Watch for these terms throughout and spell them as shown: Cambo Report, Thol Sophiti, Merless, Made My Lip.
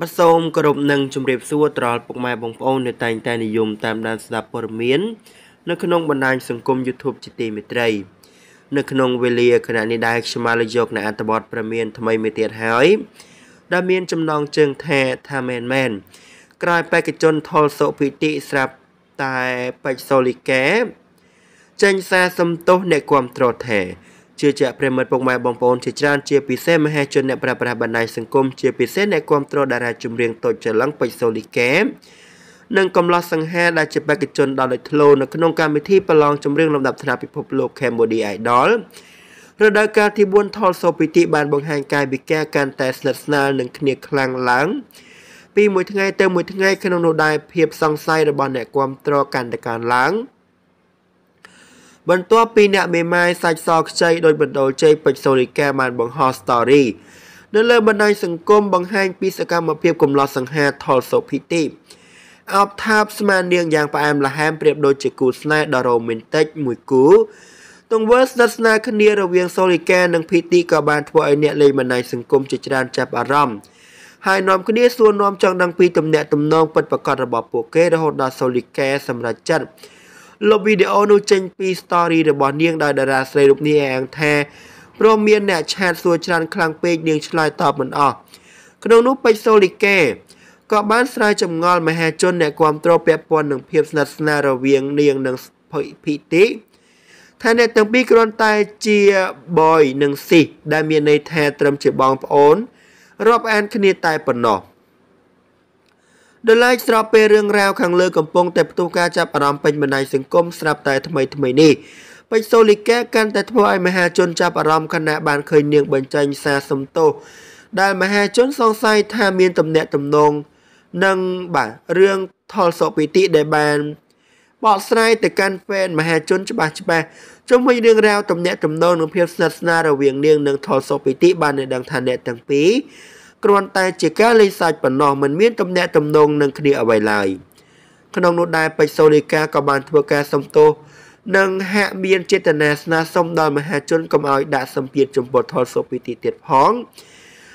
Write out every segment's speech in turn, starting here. บัดโซมกระดมนังจุ่มเรียบซัวตรอลปกไม้บงโอนในแต่งแต่นิยมตามดันสนับปรมีนในขนมบรรดาสังคมยูทูบจิตติมิตรัยในขนมเวลีขณะนี้ได้ชมาลยกในอัตบอดประมีนทำไมไม่เตียดหายดามีนจำนองเจิงแททาแมนแมนกลายไปกระจนทอลโซพิติสลับตายไปโซลิแกเจนซาสมโตในความตรดแทเชื่อจะเปรมปกไม้บงโอนเชจานเชียปิเซมให้จนในประปราบรรดาสังคมเชียปิเซในความตรดดาราจุมเรียงตดจะลังไปโซลิแกนั่งกำลังสังหารได้จะไปกิจจนดาวเดทโลนขนมการไปที่ประลองจำเรื่องลำดับธนาพิภพโลกแคมโบเดียดอลระดับการที่บวนทอลโซปิติบานบางแห่งกายบิแก้การแต่สนับสนาหนึ่งเนียคลังหลังปีมวยทั้งไงเติมมวยทั้งไงขนมโนดายเพียบสังไซระบอนแหนความตรอการแต่การหลังบนตัวปีเนี่ยเมย์ไม้ใส่ซอกใจโดยบรรดาใจไปโซลิแกมันบางฮอสตอรี่เดินเลยบรรดาสังคมบางแห่งปีสกรรมมาเพียบกำลังสังหารทอลโซปิติอับทับสมานเนียงอย่างปแอมละแฮมเปรียบโดยจิกูสไนดอโรเมนเต็กมวยกูตรงเวอร์สนัสนาคเนียระเวียงโซลิแกนังพิตีกับบานทวายเนี่ยเลยมาในสังคมจิจรานจับอารมณ์หายนอมคเนียส่วนนอมจังดังปีตำแหน่งตำนองเปิดประกอบระบบโปเกระหดดาโซลิแกสำหรับจัดลบวิดีโอนูเจนปีสตอรี่ระบอนเนียงดาดาราเซรุปเนียงแทโปรเมียนเนี่ยแชร์ส่วนจรานคลังเปกเนียงชลายตอบมันออกขนมนุ๊ไปโซลิแกก็บ้านสลายจำงอลมาแห่จนในความตรเปียปนหนึ่งเพียบสนัสนาระเวียงเนียงหนึ่งพิติแทนในตั้งปีกรอนตายเจียบอยหนึ่งสิได้เมียในแทนเติมเจียบองปอนรอบแอนคเนียตายปนหนอเดลัยสลาเปเรื่องราวขังเลือกำปงแต่ประตูการจับอารมณ์เป็นบรรยายสังคมสลับตายทำไมนี่ไปโซลิแก้กันแต่ทวายมาแห่จนจับอารมณ์ขณะบานเคยเนียงบรรจัยซาสมโตได้มาแห่จนสองไซทาเมียนตำแหน่งตำนงนั่งบ่าเรื่องทอลโซปิติได้บานบอกสไลด์แต่การแฟนมาแห่จนฉบับจงมีเรื่องราวตำแหน่งตำนองหนึ่งเพียบสนับสนาระเวียงเนียงหนึ่งทอลโซปิติบานในดังทานแดดต่างปีกรอนตายเจก้าเลยใส่ปนนองมันเมียนตำแหน่งตำนองหนึ่งคดีเอาไว้ลายขนมนุดได้ไปโซลิกากบาลทัวกาสมโตหนึ่งแห่เมียนเจตนาสนาสมดอนมาแห่จนกำเอาดาสัมเพียรจมบททอลโซปิติเตียดพ้อง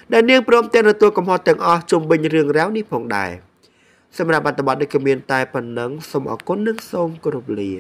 ได้เนียงพร้อมเตนตัวกำหอดแต่งอจมเป็นเรื่องราวนี้พองได้สำหรับอัตบัตได้กระเมียนตายปันนังสมออกก้นนึกสมกรบเลีย